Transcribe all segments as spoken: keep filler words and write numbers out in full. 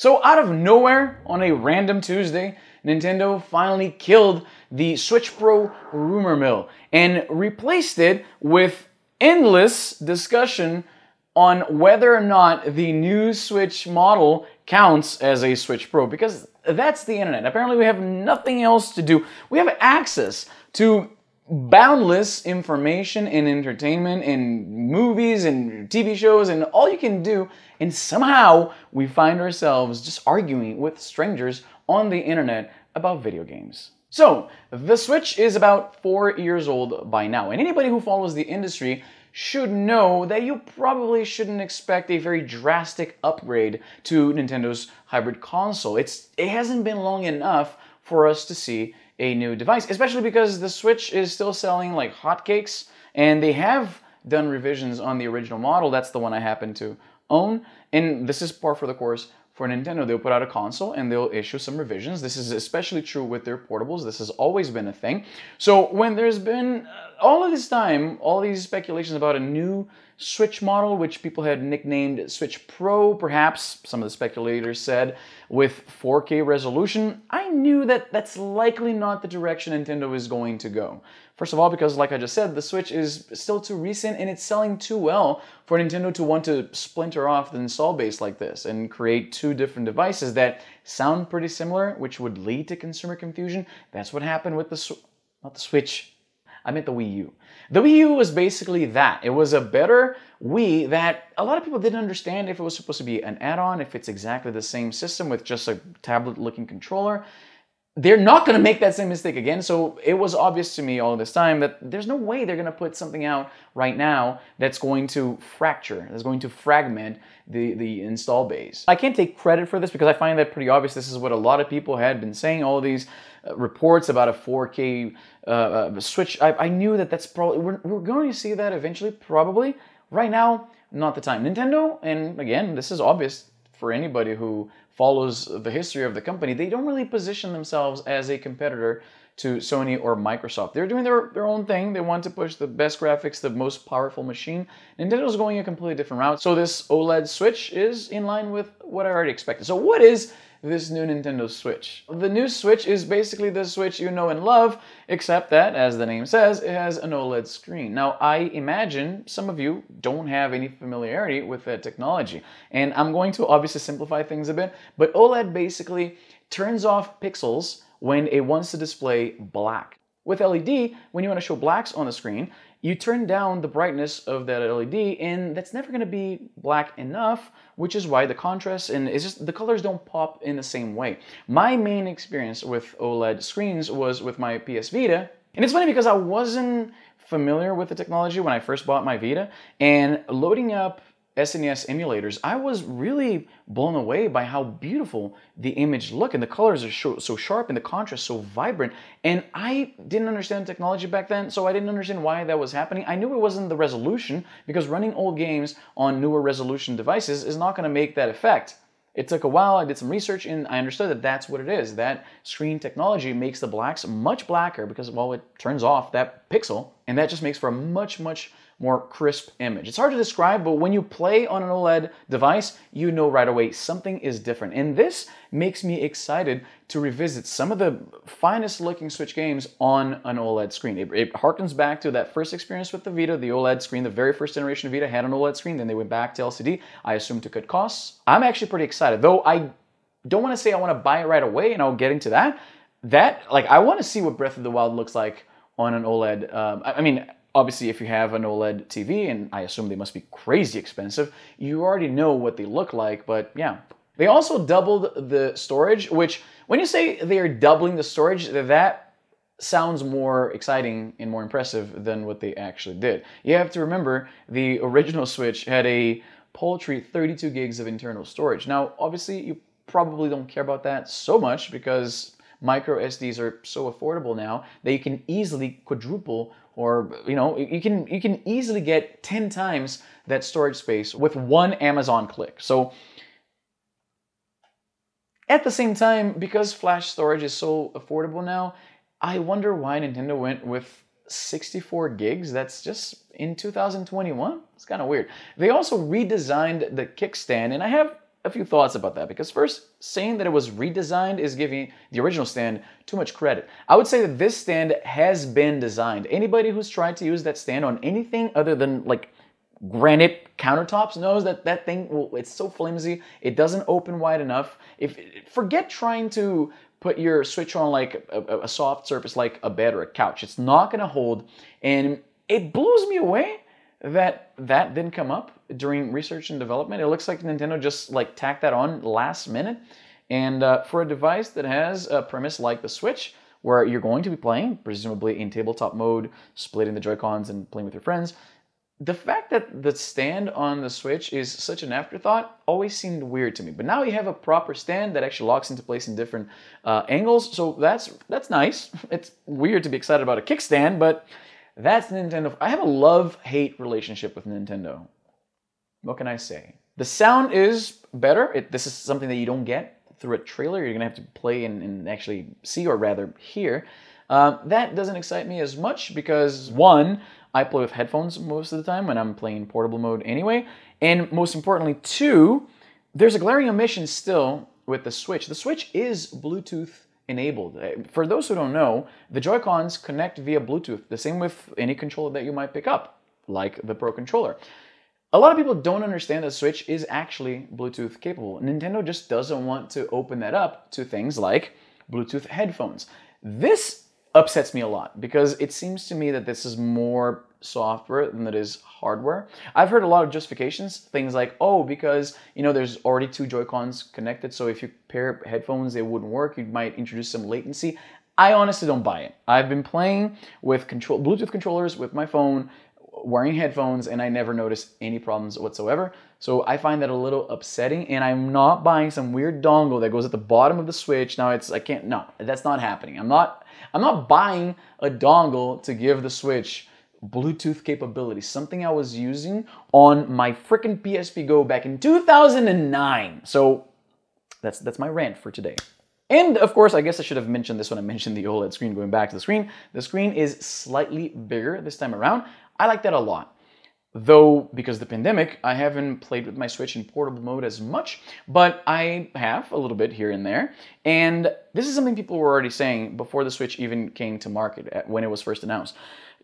So out of nowhere, on a random Tuesday, Nintendo finally killed the Switch Pro rumor mill and replaced it with endless discussion on whether or not the new Switch model counts as a Switch Pro, because that's the internet. Apparently we have nothing else to do. We have access to boundless information and entertainment and movies and T V shows and all you can do, and somehow we find ourselves just arguing with strangers on the internet about video games. So, the Switch is about four years old by now, and anybody who follows the industry should know that you probably shouldn't expect a very drastic upgrade to Nintendo's hybrid console. It's, it hasn't been long enough for us to see a new device, especially because the Switch is still selling like hotcakes, and they have done revisions on the original model. That's the one I happen to own, and this is par for the course for Nintendo. They'll put out a console and they'll issue some revisions. This is especially true with their portables. This has always been a thing. So when there's been uh, all of this time, all these speculations about a new Switch model, which people had nicknamed Switch Pro, perhaps, some of the speculators said, with four K resolution, I knew that that's likely not the direction Nintendo is going to go. First of all, because like I just said, the Switch is still too recent and it's selling too well for Nintendo to want to splinter off the install base like this and create two different devices that sound pretty similar, which would lead to consumer confusion. That's what happened with the Switch, not the Switch, I meant the Wii U. The Wii U was basically that. It was a better Wii that a lot of people didn't understand if it was supposed to be an add-on, if it's exactly the same system with just a tablet-looking controller. They're not going to make that same mistake again, so it was obvious to me all this time that there's no way they're going to put something out right now that's going to fracture, that's going to fragment the, the install base. I can't take credit for this because I find that pretty obvious. This is what a lot of people had been saying, all these Uh, reports about a four K uh, uh, Switch. I, I knew that that's probably, we're, we're going to see that eventually, probably. Right now, not the time. Nintendo, and again, this is obvious for anybody who follows the history of the company, they don't really position themselves as a competitor to Sony or Microsoft. They're doing their, their own thing. They want to push the best graphics, the most powerful machine. Nintendo's going a completely different route. So this OLED Switch is in line with what I already expected. So what is this new Nintendo Switch? The new Switch is basically the Switch you know and love, except that, as the name says, it has an OLED screen. Now, I imagine some of you don't have any familiarity with that technology, and I'm going to obviously simplify things a bit, but OLED basically turns off pixels when it wants to display black. With L E D, when you want to show blacks on the screen, you turn down the brightness of that L E D, and that's never going to be black enough, which is why the contrast and it's just the colors don't pop in the same way. My main experience with OLED screens was with my P S Vita, and it's funny because I wasn't familiar with the technology when I first bought my Vita, and loading up S N E S emulators, I was really blown away by how beautiful the image looked, and the colors are so sharp and the contrast so vibrant, and I didn't understand technology back then, so I didn't understand why that was happening. I knew it wasn't the resolution, because running old games on newer resolution devices is not going to make that effect. It took a while, I did some research, and I understood that that's what it is. That screen technology makes the blacks much blacker because, well, it turns off that pixel, and that just makes for a much, much more crisp image. It's hard to describe, but when you play on an OLED device, you know right away something is different. And this makes me excited to revisit some of the finest looking Switch games on an OLED screen. It, it harkens back to that first experience with the Vita, the OLED screen. The very first generation of Vita had an OLED screen, then they went back to L C D, I assume to cut costs. I'm actually pretty excited, though I don't wanna say I wanna buy it right away, and I'll get into that. That, like, I wanna see what Breath of the Wild looks like on an OLED, um, I, I mean, obviously, if you have an OLED T V, and I assume they must be crazy expensive, you already know what they look like, but yeah. They also doubled the storage, which, when you say they're doubling the storage, that sounds more exciting and more impressive than what they actually did. You have to remember, the original Switch had a paltry thirty-two gigs of internal storage. Now, obviously, you probably don't care about that so much, because micro S Ds are so affordable now that you can easily quadruple, or, you know, you can you can easily get ten times that storage space with one Amazon click. So at the same time, because flash storage is so affordable now, I wonder why Nintendo went with sixty-four gigs. That's just in two thousand twenty-one. It's kind of weird. They also redesigned the kickstand, and I have a few thoughts about that, because first, saying that it was redesigned is giving the original stand too much credit. I would say that this stand has been designed. Anybody who's tried to use that stand on anything other than like granite countertops knows that that thing, well, it's so flimsy, it doesn't open wide enough. If forget trying to put your Switch on like a, a soft surface like a bed or a couch, it's not gonna hold. And it blows me away that that didn't come up during research and development. It looks like Nintendo just like tacked that on last minute. And uh, for a device that has a premise like the Switch, where you're going to be playing, presumably in tabletop mode, splitting the Joy-Cons and playing with your friends, the fact that the stand on the Switch is such an afterthought always seemed weird to me. But now you have a proper stand that actually locks into place in different uh, angles, so that's that's nice. It's weird to be excited about a kickstand, but that's Nintendo. I have a love-hate relationship with Nintendo. What can I say? The sound is better. It, this is something that you don't get through a trailer. You're gonna have to play and, and actually see, or rather hear. Uh, that doesn't excite me as much because, one, I play with headphones most of the time when I'm playing portable mode anyway. And most importantly, two, there's a glaring omission still with the Switch. The Switch is Bluetooth enabled. For those who don't know, the Joy-Cons connect via Bluetooth, the same with any controller that you might pick up, like the Pro Controller. A lot of people don't understand that Switch is actually Bluetooth capable. Nintendo just doesn't want to open that up to things like Bluetooth headphones. This upsets me a lot because it seems to me that this is more software than it is hardware. I've heard a lot of justifications, things like, oh, because, you know, there's already two Joy-Cons connected, so if you pair headphones, they wouldn't work. You might introduce some latency. I honestly don't buy it. I've been playing with control Bluetooth controllers with my phone, wearing headphones, and I never noticed any problems whatsoever. So I find that a little upsetting, and I'm not buying some weird dongle that goes at the bottom of the Switch. Now it's, I can't, no, that's not happening. I'm not, I'm not buying a dongle to give the Switch Bluetooth capability, something I was using on my freaking P S P Go back in two thousand nine. So that's, that's my rant for today. And of course, I guess I should have mentioned this when I mentioned the OLED screen, going back to the screen. The screen is slightly bigger this time around. I like that a lot. Though, because of the pandemic, I haven't played with my Switch in portable mode as much, but I have a little bit here and there. And this is something people were already saying before the Switch even came to market, when it was first announced.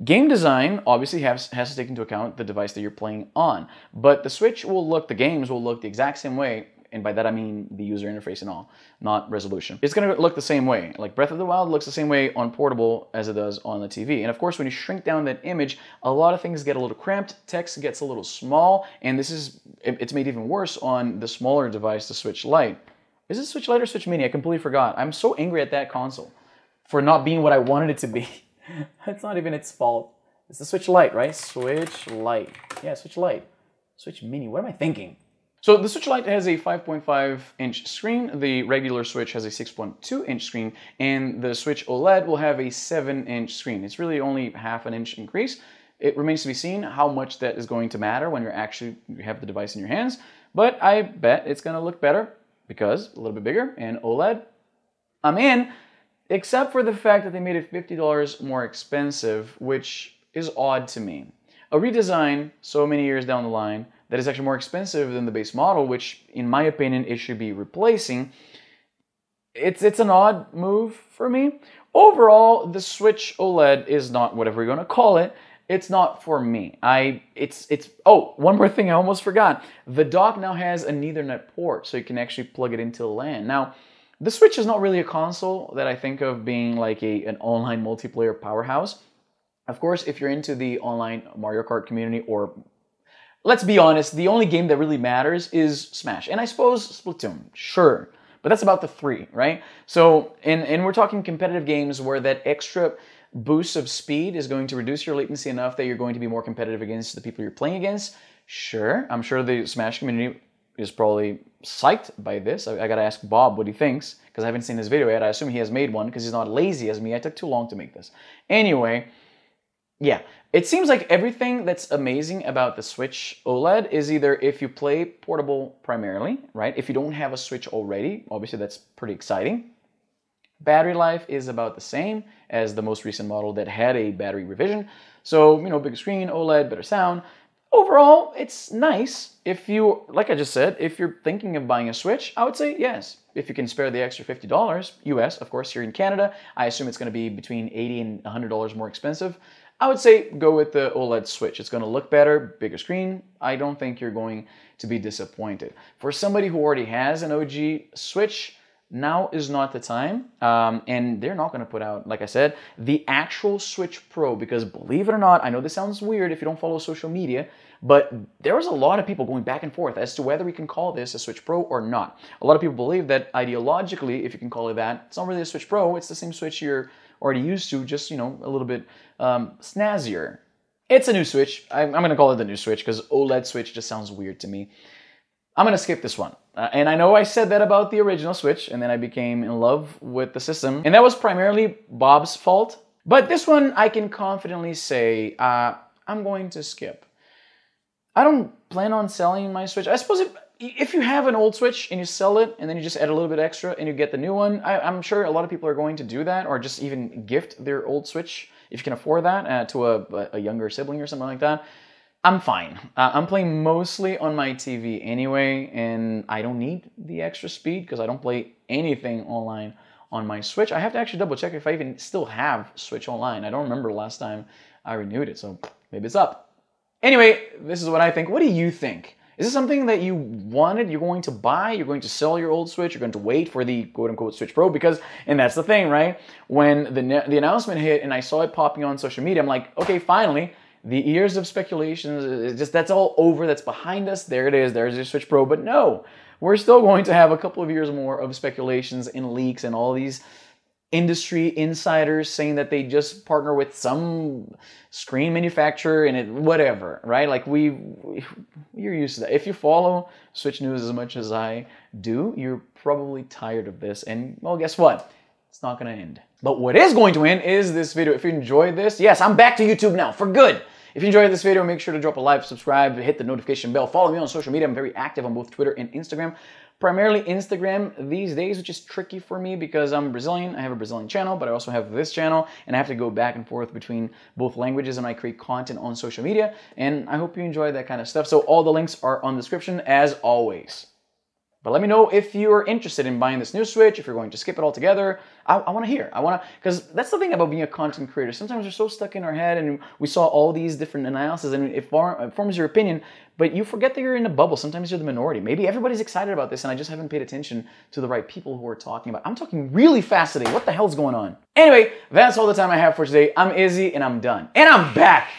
Game design obviously has, has to take into account the device that you're playing on, but the Switch will look, the games will look the exact same way, and by that I mean the user interface and all, not resolution. It's gonna look the same way. Like Breath of the Wild looks the same way on portable as it does on the T V. And of course, when you shrink down that image, a lot of things get a little cramped, text gets a little small, and this is, it's made even worse on the smaller device, the Switch Lite. Is it Switch Lite or Switch Mini? I completely forgot. I'm so angry at that console for not being what I wanted it to be. It's not even its fault. It's the Switch Lite, right? Switch Lite. Yeah, Switch Lite. Switch Mini, what am I thinking? So the Switch Lite has a five point five inch screen, the regular Switch has a six point two inch screen, and the Switch OLED will have a seven inch screen. It's really only half an inch increase. It remains to be seen how much that is going to matter when you're actually, you have the device in your hands, but I bet it's going to look better because a little bit bigger, and OLED, I'm in, except for the fact that they made it fifty dollars more expensive, which is odd to me. A redesign so many years down the line that is actually more expensive than the base model, which in my opinion it should be replacing. It's, it's an odd move for me. Overall, the Switch OLED is not whatever you're gonna call it. It's not for me. I, it's, it's, oh, one more thing I almost forgot. The dock now has an Ethernet port, so you can actually plug it into LAN. Now, the Switch is not really a console that I think of being like a, an online multiplayer powerhouse. Of course, if you're into the online Mario Kart community, or let's be honest, the only game that really matters is Smash. And I suppose Splatoon, sure. But that's about the three, right? So, and, and we're talking competitive games where that extra boost of speed is going to reduce your latency enough that you're going to be more competitive against the people you're playing against. Sure, I'm sure the Smash community is probably psyched by this. I, I gotta ask Bob what he thinks, because I haven't seen his video yet. I assume he has made one, because he's not lazy as me. I took too long to make this. Anyway, yeah, it seems like everything that's amazing about the Switch OLED is either if you play portable primarily, right? If you don't have a Switch already, obviously that's pretty exciting. Battery life is about the same as the most recent model that had a battery revision. So, you know, big screen, OLED, better sound. overall, it's nice. If you, like I just said, if you're thinking of buying a Switch, I would say yes. If you can spare the extra fifty dollars, U S, of course, here in Canada, I assume it's gonna be between eighty and a hundred dollars more expensive. I would say go with the OLED Switch. It's gonna look better, bigger screen. I don't think you're going to be disappointed. For somebody who already has an O G Switch, now is not the time, um, and they're not going to put out, like I said, the actual Switch Pro, because believe it or not, I know this sounds weird if you don't follow social media, but there was a lot of people going back and forth as to whether we can call this a Switch Pro or not. A lot of people believe that ideologically, if you can call it that, it's not really a Switch Pro, it's the same Switch you're already used to, just, you know, a little bit um, snazzier. It's a new Switch. I'm, I'm going to call it the new Switch because OLED Switch just sounds weird to me. I'm gonna skip this one. Uh, and I know I said that about the original Switch, and then I became in love with the system. And that was primarily Bob's fault. But this one, I can confidently say, uh, I'm going to skip. I don't plan on selling my Switch. I suppose if, if you have an old Switch and you sell it, and then you just add a little bit extra and you get the new one, I, I'm sure a lot of people are going to do that, or just even gift their old Switch, if you can afford that, uh, to a, a younger sibling or something like that. I'm fine. Uh, I'm playing mostly on my T V anyway, and I don't need the extra speed because I don't play anything online on my Switch. I have to actually double check if I even still have Switch Online. I don't remember last time I renewed it, so maybe it's up. Anyway, this is what I think. What do you think? Is this something that you wanted, you're going to buy, you're going to sell your old Switch, you're going to wait for the quote-unquote Switch Pro? Because, and that's the thing, right? When the, the announcement hit and I saw it popping on social media, I'm like, okay, finally. The years of speculations, just that's all over, that's behind us, there it is, there's your Switch Pro, but no, we're still going to have a couple of years more of speculations and leaks and all these industry insiders saying that they just partner with some screen manufacturer and it, whatever, right? Like we, we, you're used to that. If you follow Switch News as much as I do, you're probably tired of this, and well, guess what? It's not gonna end. But what is going to end is this video. If you enjoyed this, yes, I'm back to YouTube now, for good. If you enjoyed this video, make sure to drop a like, subscribe, hit the notification bell, follow me on social media. I'm very active on both Twitter and Instagram, primarily Instagram these days, which is tricky for me because I'm Brazilian. I have a Brazilian channel, but I also have this channel, and I have to go back and forth between both languages, and I create content on social media, and I hope you enjoy that kind of stuff. So all the links are on the description, as always. But let me know if you're interested in buying this new Switch, if you're going to skip it altogether. I, I want to hear. I want to, because that's the thing about being a content creator. Sometimes we're so stuck in our head, and we saw all these different analyses, and it, form, it forms your opinion, but you forget that you're in a bubble. Sometimes you're the minority. Maybe everybody's excited about this, and I just haven't paid attention to the right people who are talking about it. I'm talking really fast today. What the hell's going on? Anyway, that's all the time I have for today. I'm Izzy, and I'm done. And I'm back!